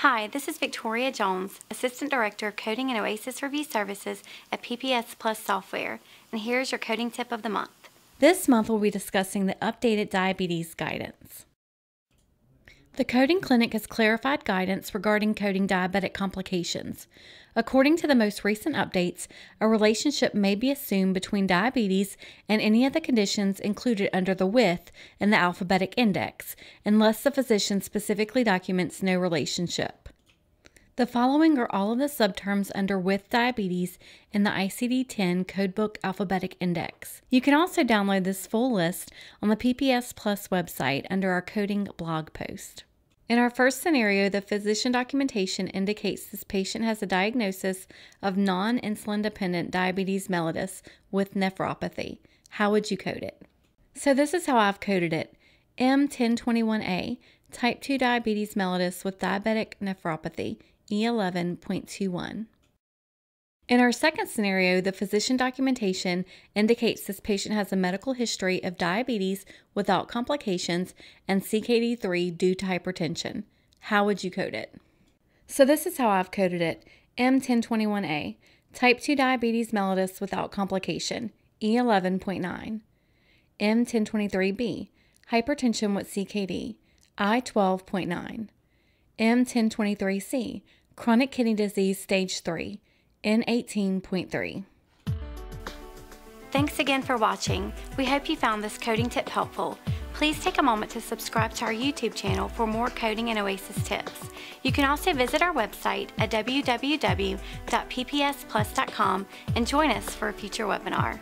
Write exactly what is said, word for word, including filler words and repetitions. Hi, this is Victoria Jones, Assistant Director of Coding and OASIS Review Services at P P S Plus Software, and here is your coding tip of the month. This month we'll be discussing the updated diabetes guidance. The Coding Clinic has clarified guidance regarding coding diabetic complications. According to the most recent updates, a relationship may be assumed between diabetes and any of the conditions included under the with in the alphabetic index, unless the physician specifically documents no relationship. The following are all of the subterms under with diabetes in the I C D ten Codebook Alphabetic Index. You can also download this full list on the P P S Plus website under our coding blog post. In our first scenario, the physician documentation indicates this patient has a diagnosis of non-insulin dependent diabetes mellitus with nephropathy. How would you code it? So this is how I've coded it. M ten twenty-one A, type two diabetes mellitus with diabetic nephropathy, E eleven point two one. In our second scenario, the physician documentation indicates this patient has a medical history of diabetes without complications and C K D three due to hypertension. How would you code it? So this is how I've coded it. M ten twenty-one A, type two diabetes mellitus without complication, E eleven point nine. M ten twenty-three B, hypertension with C K D, I twelve point nine. M ten twenty-three C, chronic kidney disease stage three, N eighteen point three. Thanks again for watching. We hope you found this coding tip helpful. Please take a moment to subscribe to our YouTube channel for more coding and OASIS tips. You can also visit our website at w w w dot p p s plus dot com and join us for a future webinar.